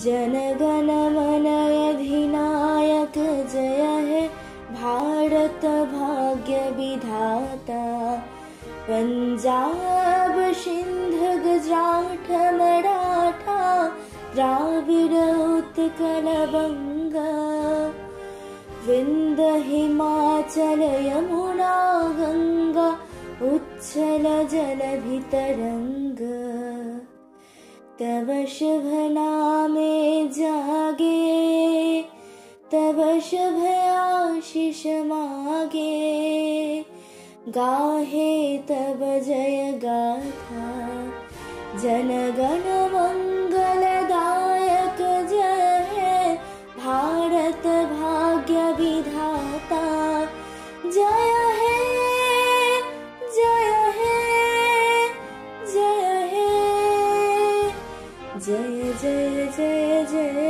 जनगणमनयधिनायक जय है भारत भाग्य विधाता। पंजाब सिंध गुजरात मराठा द्राविड़ उत्कल बंग विंध हिमाचल यमुना गंगा उच्छल जलधि तरंग। तव शुभ नामे जागे तव शुभ आशीष मागे गाहे तव जय गाथा। जनगण मंगलदायक जय है भारत भाग्य विधाता। जय जय जय जय जय।